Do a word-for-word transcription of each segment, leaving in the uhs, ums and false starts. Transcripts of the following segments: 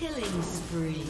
Killing spree.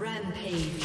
Rampage.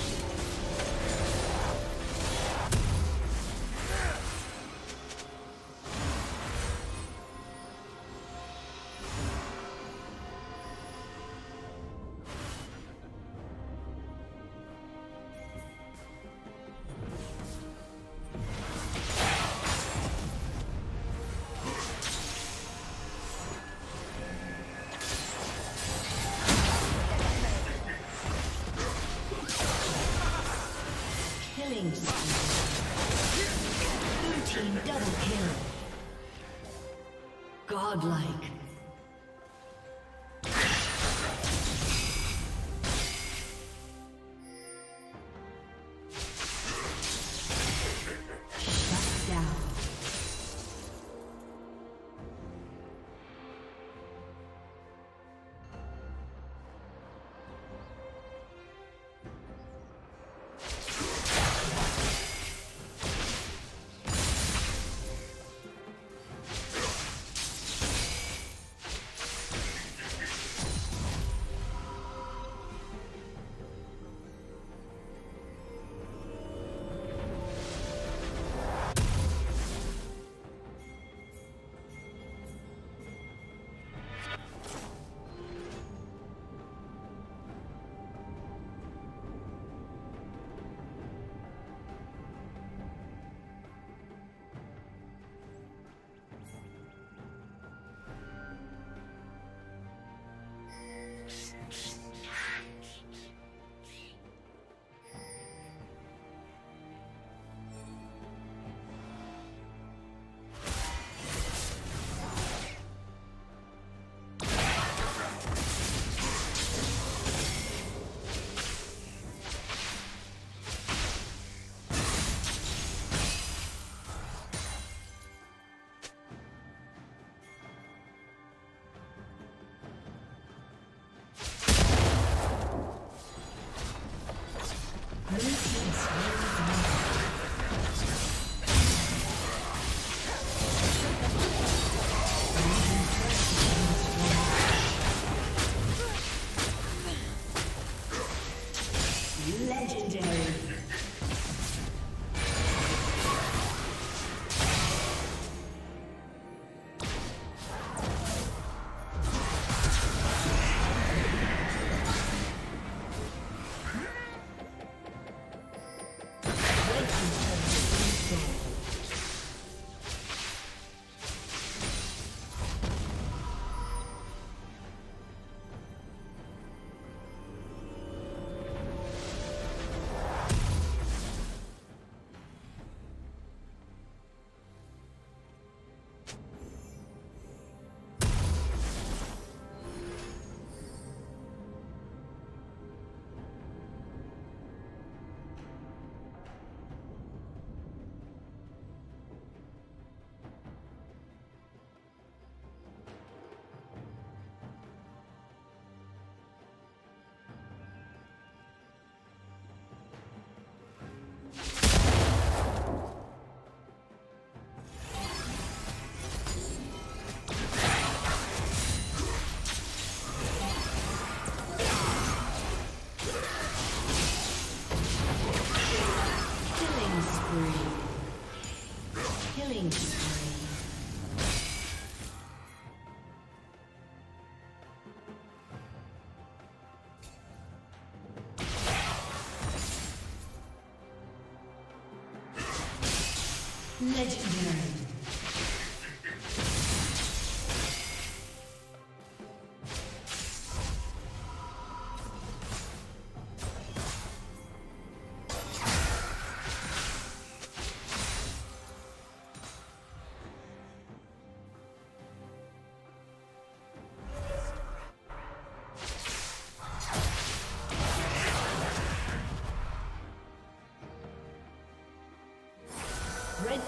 Kill. Godlike. Legendary. Red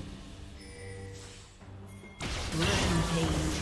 Rampage.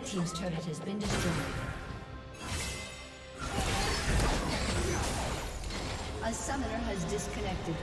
Red team's turret has been destroyed. A summoner has disconnected.